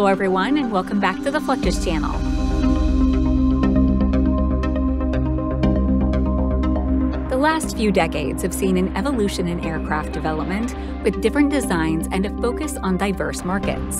Hello everyone, and welcome back to the Fluctus Channel. The last few decades have seen an evolution in aircraft development with different designs and a focus on diverse markets.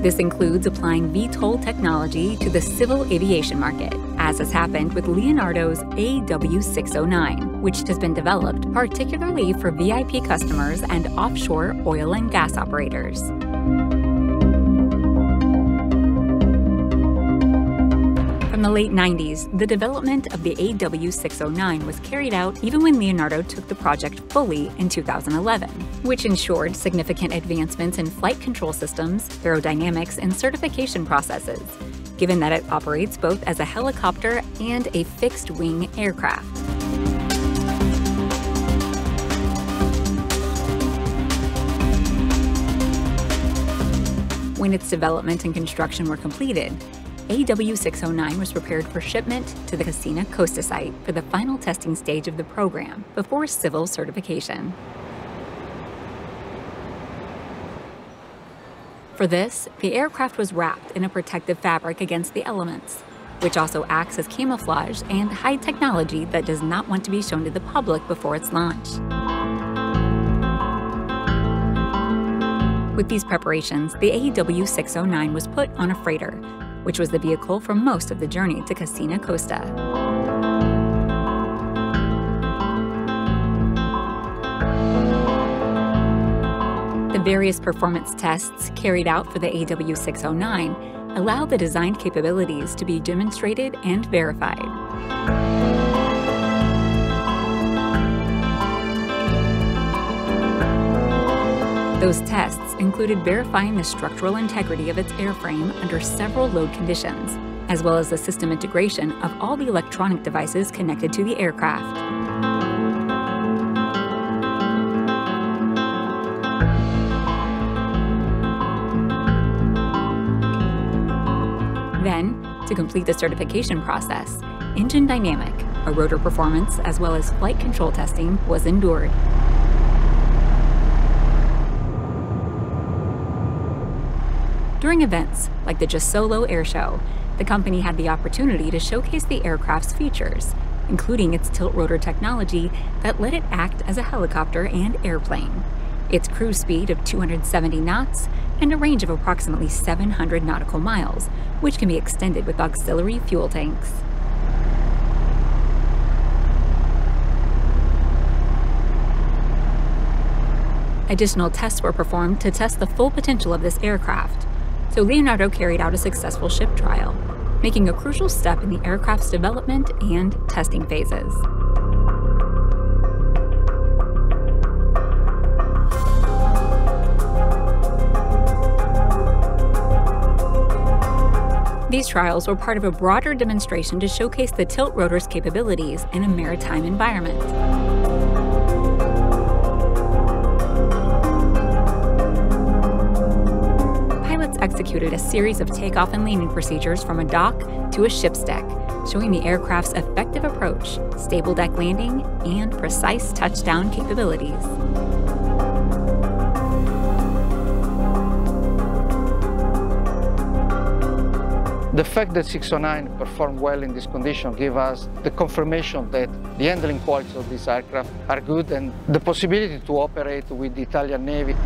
This includes applying VTOL technology to the civil aviation market, as has happened with Leonardo's AW609, which has been developed particularly for VIP customers and offshore oil and gas operators. From the late 90s, the development of the AW609 was carried out even when Leonardo took the project fully in 2011, which ensured significant advancements in flight control systems, aerodynamics, and certification processes, given that it operates both as a helicopter and a fixed-wing aircraft. When its development and construction were completed, AW609 was prepared for shipment to the Cascina Costa site for the final testing stage of the program before civil certification. For this, the aircraft was wrapped in a protective fabric against the elements, which also acts as camouflage and high technology that does not want to be shown to the public before its launch. With these preparations, the AW609 was put on a freighter, which was the vehicle for most of the journey to Cascina Costa. The various performance tests carried out for the AW609 allow the design capabilities to be demonstrated and verified. Those tests included verifying the structural integrity of its airframe under several load conditions, as well as the system integration of all the electronic devices connected to the aircraft. Then, to complete the certification process, engine dynamic, a rotor performance, as well as flight control testing was endured. During events like the JSO Air Show, the company had the opportunity to showcase the aircraft's features, including its tilt-rotor technology that let it act as a helicopter and airplane, its cruise speed of 270 knots, and a range of approximately 700 nautical miles, which can be extended with auxiliary fuel tanks. Additional tests were performed to test the full potential of this aircraft, so Leonardo carried out a successful ship trial, making a crucial step in the aircraft's development and testing phases. These trials were part of a broader demonstration to showcase the tilt-rotor's capabilities in a maritime environment. Executed a series of takeoff and landing procedures from a dock to a ship's deck, showing the aircraft's effective approach, stable deck landing, and precise touchdown capabilities. The fact that 609 performed well in this condition gave us the confirmation that the handling qualities of this aircraft are good and the possibility to operate with the Italian Navy.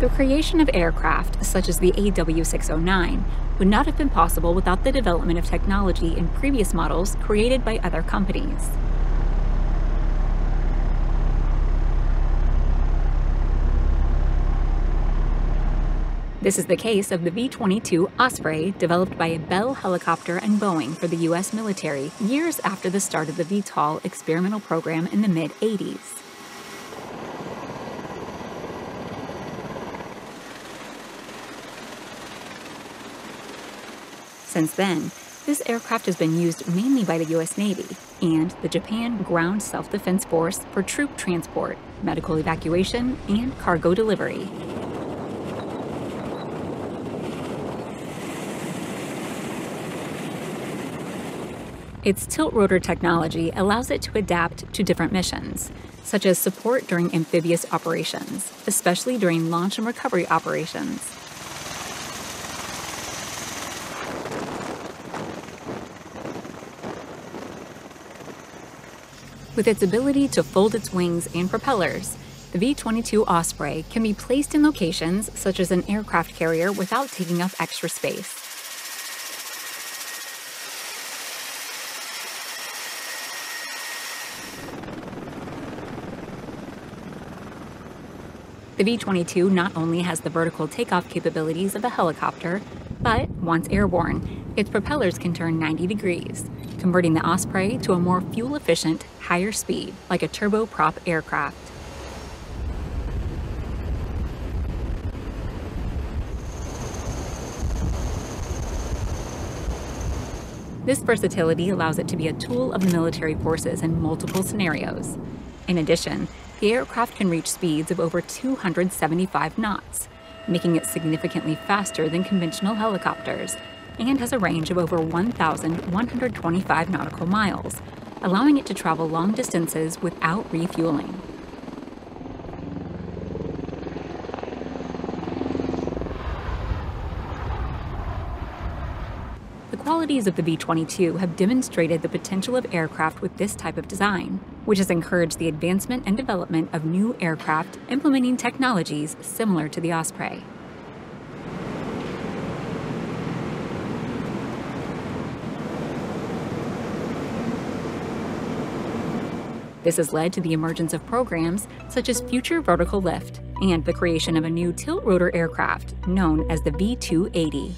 The creation of aircraft, such as the AW609, would not have been possible without the development of technology in previous models created by other companies. This is the case of the V-22 Osprey, developed by a Bell Helicopter and Boeing for the U.S. military years after the start of the VTOL experimental program in the mid-80s. Since then, this aircraft has been used mainly by the U.S. Navy and the Japan Ground Self-Defense Force for troop transport, medical evacuation, and cargo delivery. Its tiltrotor technology allows it to adapt to different missions, such as support during amphibious operations, especially during launch and recovery operations. With its ability to fold its wings and propellers, the V-22 Osprey can be placed in locations such as an aircraft carrier without taking up extra space. The V-22 not only has the vertical takeoff capabilities of a helicopter, but once airborne, its propellers can turn 90 degrees, converting the Osprey to a more fuel-efficient, higher speed, like a turboprop aircraft. This versatility allows it to be a tool of the military forces in multiple scenarios. In addition, the aircraft can reach speeds of over 275 knots, making it significantly faster than conventional helicopters, and has a range of over 1,125 nautical miles, allowing it to travel long distances without refueling. The qualities of the V-22 have demonstrated the potential of aircraft with this type of design, which has encouraged the advancement and development of new aircraft implementing technologies similar to the Osprey. This has led to the emergence of programs such as Future Vertical Lift and the creation of a new tiltrotor aircraft known as the V-280.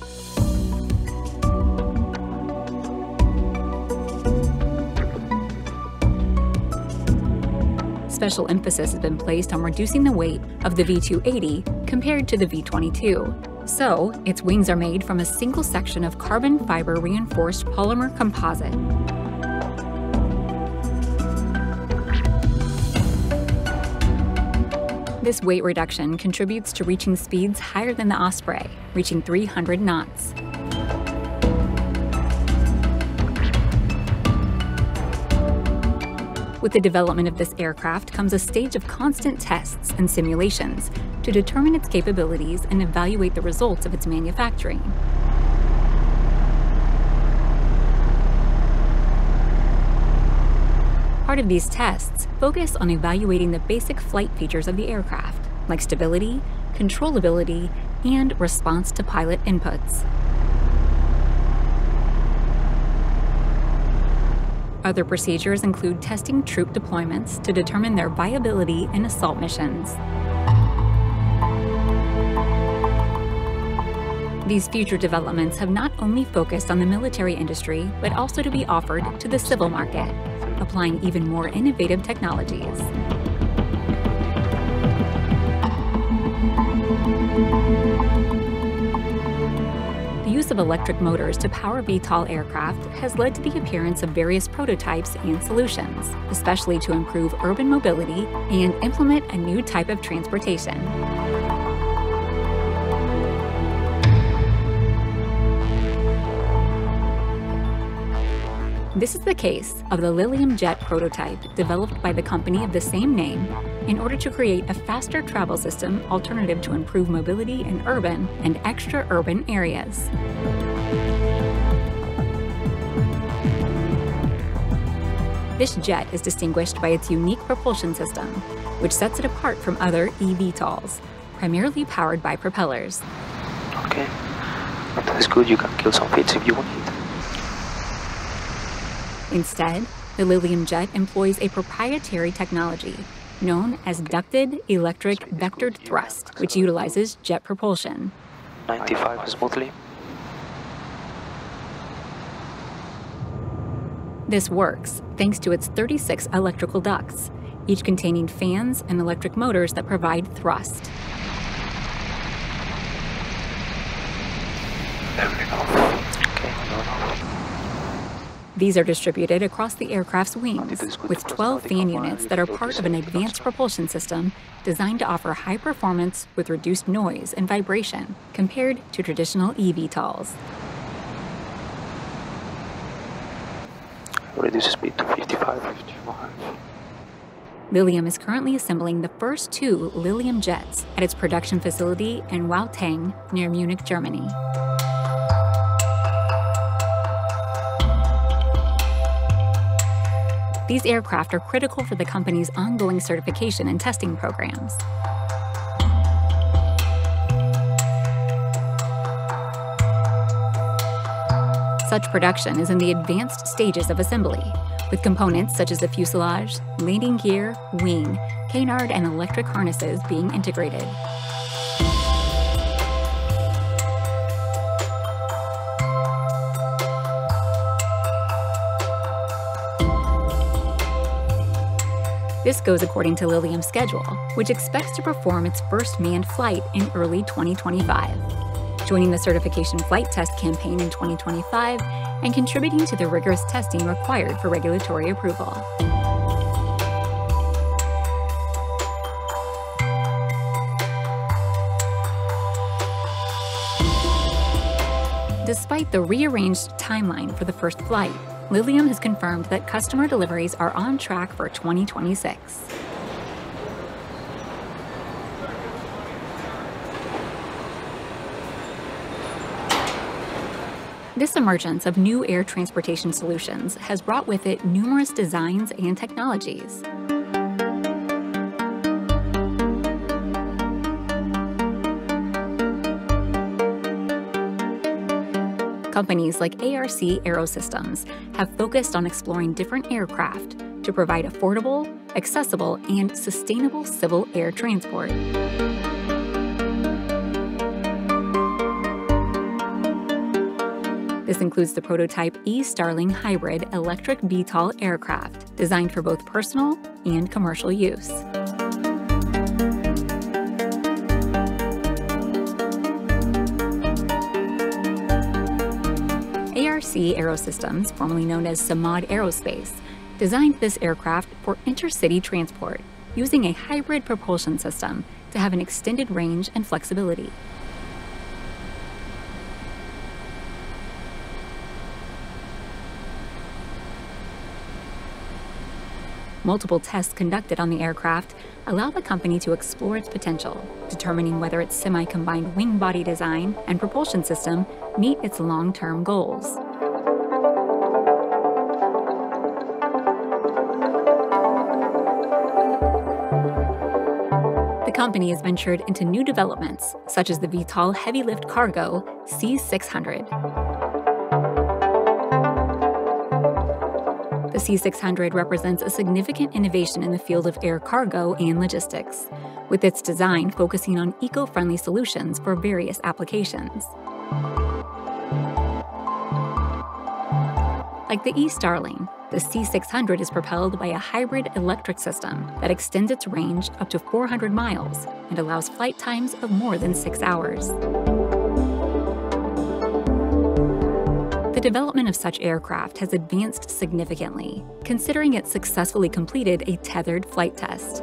Special emphasis has been placed on reducing the weight of the V-280 compared to the V-22, so its wings are made from a single section of carbon fiber reinforced polymer composite. This weight reduction contributes to reaching speeds higher than the Osprey, reaching 300 knots. With the development of this aircraft comes a stage of constant tests and simulations to determine its capabilities and evaluate the results of its manufacturing. Part of these tests focus on evaluating the basic flight features of the aircraft, like stability, controllability, and response to pilot inputs. Other procedures include testing troop deployments to determine their viability in assault missions. These future developments have not only focused on the military industry, but also to be offered to the civil market, applying even more innovative technologies. Of electric motors to power VTOL aircraft has led to the appearance of various prototypes and solutions, especially to improve urban mobility and implement a new type of transportation. This is the case of the Lilium Jet prototype developed by the company of the same name in order to create a faster travel system alternative to improve mobility in urban and extra-urban areas. This jet is distinguished by its unique propulsion system, which sets it apart from other eVTOLs, primarily powered by propellers. Okay, that's good, you can kill some pigs if you want it. Instead, the Lilium Jet employs a proprietary technology known as Ducted Electric Vectored Thrust, which utilizes jet propulsion. 95 smoothly. This works thanks to its 36 electrical ducts, each containing fans and electric motors that provide thrust. There we go. Okay, these are distributed across the aircraft's wings, with 12 fan units that are part of an advanced propulsion system designed to offer high performance with reduced noise and vibration compared to traditional eVTOLs. reduce speed to 55. Lilium is currently assembling the first two Lilium jets at its production facility in Wauteng, near Munich, Germany. These aircraft are critical for the company's ongoing certification and testing programs. Such production is in the advanced stages of assembly, with components such as the fuselage, landing gear, wing, canard, and electric harnesses being integrated. This goes according to Lilium's schedule, which expects to perform its first manned flight in early 2025. Joining the certification flight test campaign in 2025 and contributing to the rigorous testing required for regulatory approval. Despite the rearranged timeline for the first flight, Lilium has confirmed that customer deliveries are on track for 2026. This emergence of new air transportation solutions has brought with it numerous designs and technologies. Companies like ARC Aerosystems have focused on exploring different aircraft to provide affordable, accessible, and sustainable civil air transport. This includes the prototype e-Starling hybrid electric VTOL aircraft, designed for both personal and commercial use. ARC Aerosystems, formerly known as Samad Aerospace, designed this aircraft for intercity transport, using a hybrid propulsion system to have an extended range and flexibility. Multiple tests conducted on the aircraft allow the company to explore its potential, determining whether its semi-combined wing body design and propulsion system meet its long-term goals. The company has ventured into new developments, such as the VTOL heavy lift cargo C600. The C600 represents a significant innovation in the field of air cargo and logistics, with its design focusing on eco-friendly solutions for various applications. Like the e-Starling, the C600 is propelled by a hybrid electric system that extends its range up to 400 miles and allows flight times of more than 6 hours. The development of such aircraft has advanced significantly, considering it successfully completed a tethered flight test.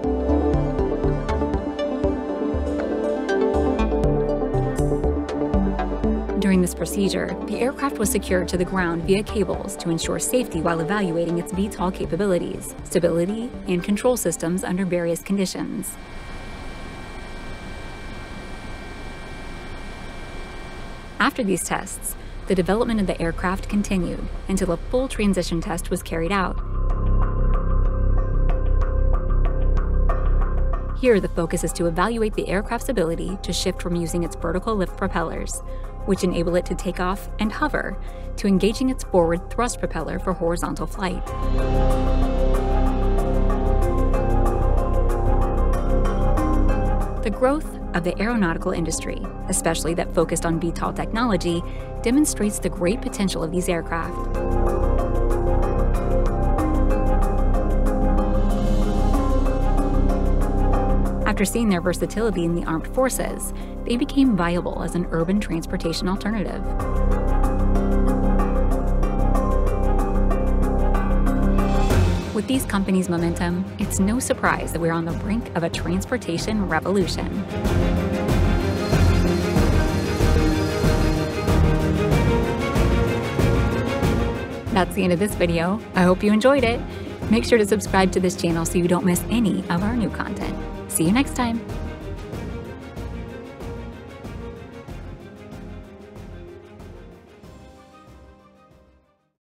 During this procedure, the aircraft was secured to the ground via cables to ensure safety while evaluating its VTOL capabilities, stability, and control systems under various conditions. After these tests, the development of the aircraft continued until a full transition test was carried out. Here, the focus is to evaluate the aircraft's ability to shift from using its vertical lift propellers, which enable it to take off and hover, to engaging its forward thrust propeller for horizontal flight. The growth of the aeronautical industry, especially that focused on VTOL technology, demonstrates the great potential of these aircraft. After seeing their versatility in the armed forces, they became viable as an urban transportation alternative. With these companies' momentum, it's no surprise that we're on the brink of a transportation revolution. That's the end of this video. I hope you enjoyed it. Make sure to subscribe to this channel so you don't miss any of our new content. See you next time.